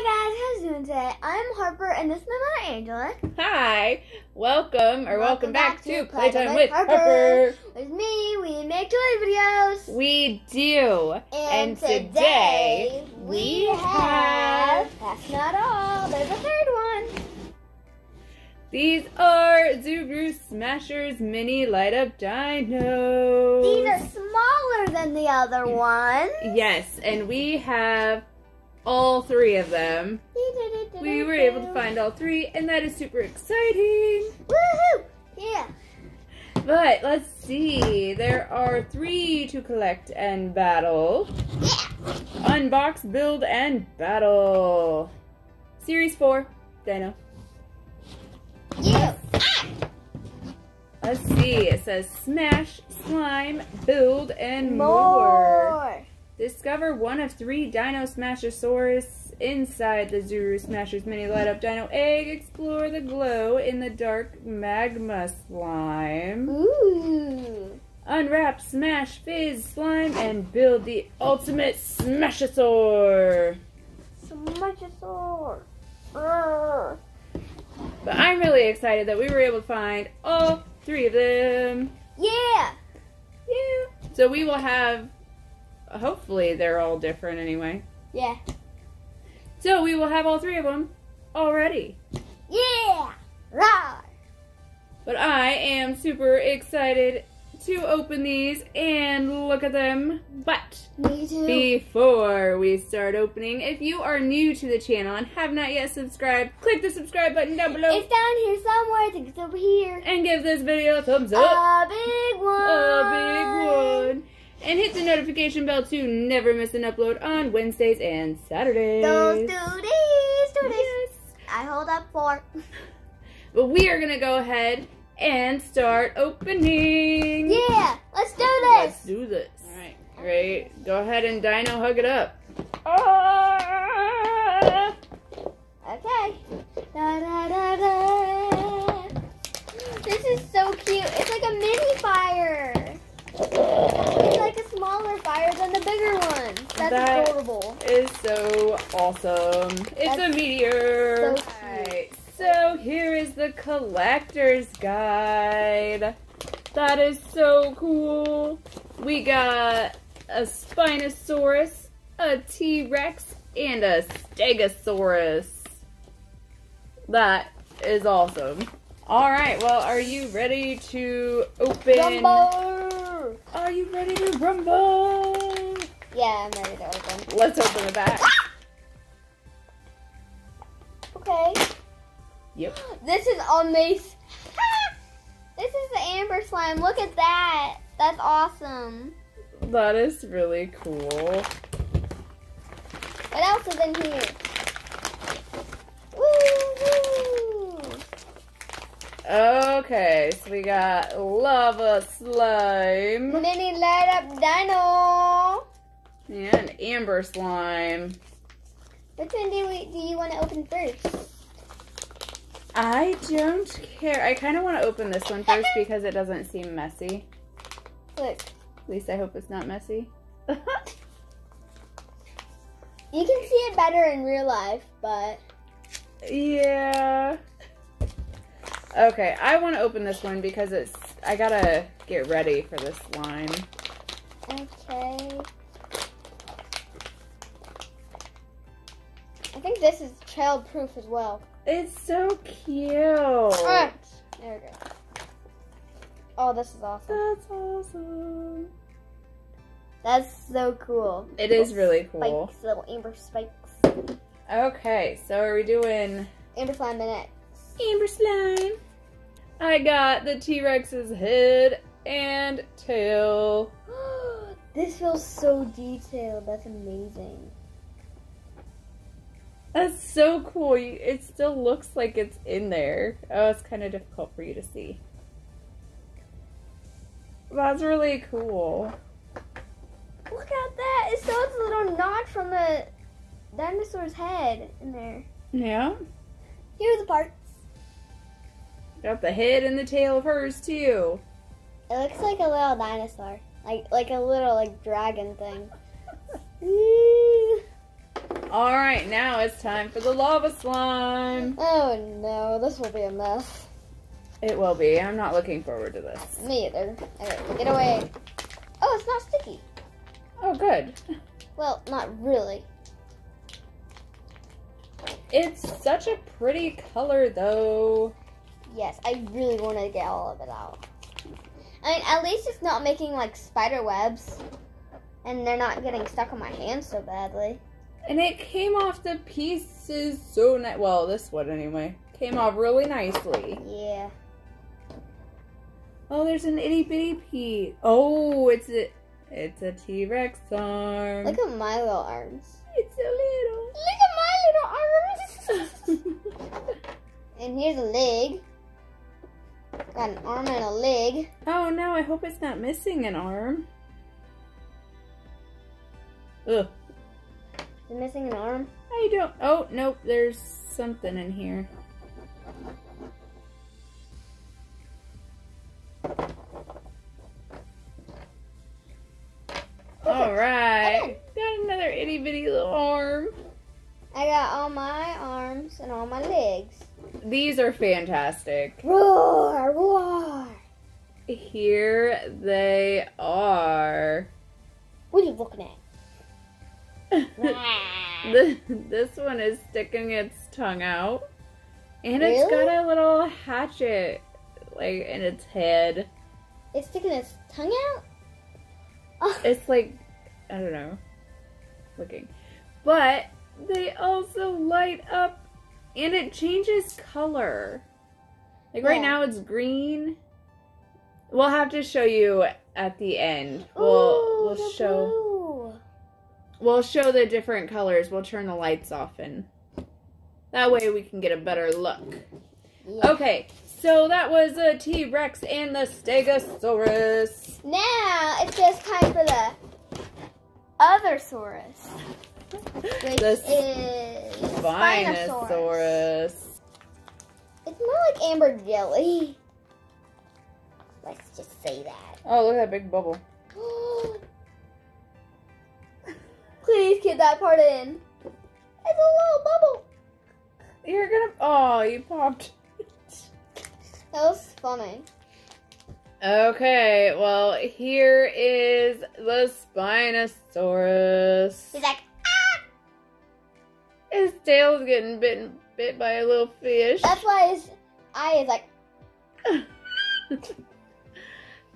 Hi guys, how's it doing today? I'm Harper and this is my mother Angela. Hi, welcome back to Playtime with Harper. With me, we make toy videos. We do. And today we have, that's not all, there's a third one. These are Zuru Smashers mini light up dinos. These are smaller than the other ones. Yes, and we have all three of them. We were able to find all three, and that is super exciting. Woohoo! Yeah. But let's see. There are three to collect and battle. Yeah. Unbox, build, and battle. Series 4, Dino. Yeah. Let's see. It says smash, slime, build, and more. Discover one of three Dino Smashosaurus inside the Zuru Smashers mini light-up dino egg. Explore the glow in the dark magma slime. Ooh. Unwrap, smash, fizz, slime, and build the ultimate Smashosaur. Smashosaur. But I'm really excited that we were able to find all three of them. Yeah. Yeah. So we will have... hopefully they're all different anyway. Yeah. So we will have all three of them already. Yeah! Rawr! But I am super excited to open these and look at them. But me too. Before we start opening, if you are new to the channel and have not yet subscribed, click the subscribe button down below. It's down here somewhere. I think it's over here. And give this video a thumbs up. A big one. A big one. And hit the notification bell to never miss an upload on Wednesdays and Saturdays. Those 2 days, 2 days. Yes. I hold up 4. But we are going to go ahead and start opening. Yeah, let's do this. Let's do this. All right, great. Go ahead and dino hug it up. Ah! Okay. Da, da, da, da. This is so cute. It's like a mini fire. It's like a smaller fire than the bigger one. That's adorable. That is so awesome. It's a meteor. So cute. Alright, so here is the collector's guide. That is so cool. We got a Spinosaurus, a T-Rex, and a Stegosaurus. That is awesome. Alright, well, are you ready to open... Rumble! Are you ready to rumble? Yeah, I'm ready to open. Let's open the back. Ah! Okay. Yep. This is amazing. This is the amber slime. Look at that. That's awesome. That is really cool. What else is in here? Okay, so we got lava slime. Mini light up dino. Yeah, and amber slime. Which one do you want to open first? I don't care. I kind of want to open this one first because it doesn't seem messy. Look. At least I hope it's not messy. You can see it better in real life, but... yeah... okay, I want to open this one because it's... I gotta get ready for this slime. Okay. I think this is child-proof as well. It's so cute. Ah, there we go. Oh, this is awesome. That's awesome. That's so cool. It is really cool. Spikes, little amber spikes. Okay, so are we doing... amber slime next. Amber slime. I got the T-Rex's head and tail. This feels so detailed. That's amazing. That's so cool. It still looks like it's in there. Oh, it's kind of difficult for you to see. That's really cool. Look at that. It's so it's a little knot from the dinosaur's head in there. Yeah. Here's the part. Got the head and the tail of hers too. It looks like a little dinosaur, like a little dragon thing. Alright, now it's time for the lava slime. Oh no, this will be a mess. It will be. I'm not looking forward to this. Me either. Alright, get away. Oh, it's not sticky. Oh, good. Well, not really. It's such a pretty color, though. Yes, I really want to get all of it out. I mean, at least it's not making, like, spider webs. And they're not getting stuck on my hands so badly. And it came off the pieces so nice. Well, this one, anyway. Came off really nicely. Yeah. Oh, there's an itty-bitty piece. Oh, it's a T-Rex arm. Look at my little arms. It's so little. Look at my little arms. And here's a leg. Got an arm and a leg. Oh, no, I hope it's not missing an arm. Ugh. Is it missing an arm? I don't. Oh, nope. There's something in here. Alright. Got another itty bitty little arm. I got all my arms and all my legs. These are fantastic. Roar, roar. Here they are. What are you looking at? This one is sticking its tongue out, and really? It's got a little hatchet like in its head. It's sticking its tongue out? Oh. It's like, I don't know, looking. But they also light up, and it changes color. Like right now it's green. We'll have to show you at the end. We'll show. Blue. We'll show the different colors. We'll turn the lights off, and that way we can get a better look. Yeah. Okay, so that was a T-Rex and the Stegosaurus. Now it's just time for the other saurus, which is Spinosaurus. It's more like amber jelly. Let's just say that. Oh, look at that big bubble. Please keep that part in. It's a little bubble. You're gonna... Oh, you popped. That was funny. Okay, well, here is the Spinosaurus. He's like, ah! His tail's getting bit by a little fish. That's why his eye is like...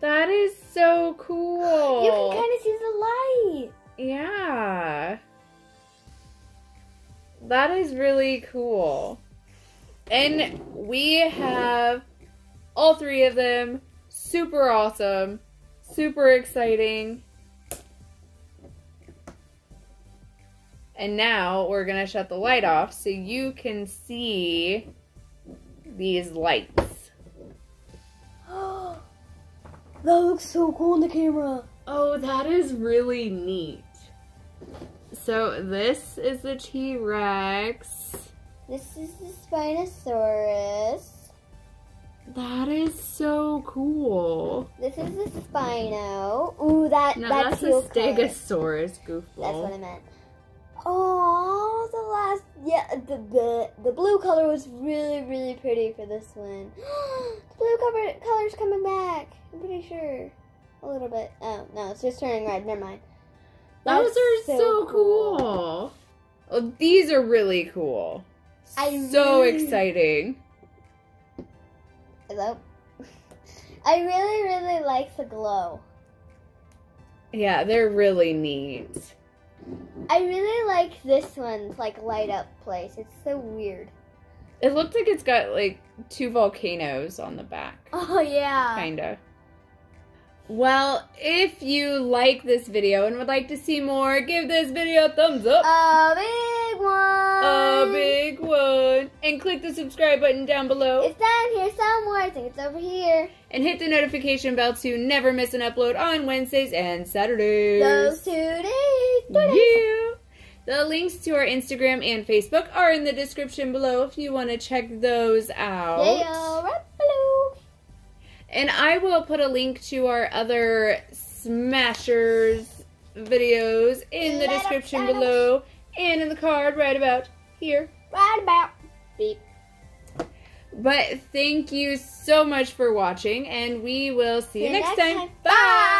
That is so cool. You can kind of see the light. Yeah, that is really cool. And we have all three of them. Super awesome, super exciting. And now we're gonna shut the light off so you can see these lights. Oh, that looks so cool in the camera. Oh, that is really neat. So this is the T-Rex. This is the Spinosaurus. That is so cool. This is the Spino. Ooh, that's the Stegosaurus color. Goofball. That's what I meant. Oh, the blue color was really, really pretty for this one. The blue color's coming back. I'm pretty sure. A little bit. Oh, no, it's just turning red. Never mind. Those are so cool. Oh, these are really cool. So exciting. Hello? I really, really like the glow. Yeah, they're really neat. I really like this one's, like, light up place. It's so weird. It looks like it's got, like, two volcanoes on the back. Oh, yeah. Kinda. Well, if you like this video and would like to see more, give this video a thumbs up. A big one. A big one. And click the subscribe button down below. It's down here somewhere. I think it's over here. And hit the notification bell to never miss an upload on Wednesdays and Saturdays. Those 2 days. 3 days. Yeah. The links to our Instagram and Facebook are in the description below if you want to check those out. They are right below. And I will put a link to our other Smashers videos in the description below and in the card right about here. Right about. Beep. But thank you so much for watching, and we will see you next time. Bye!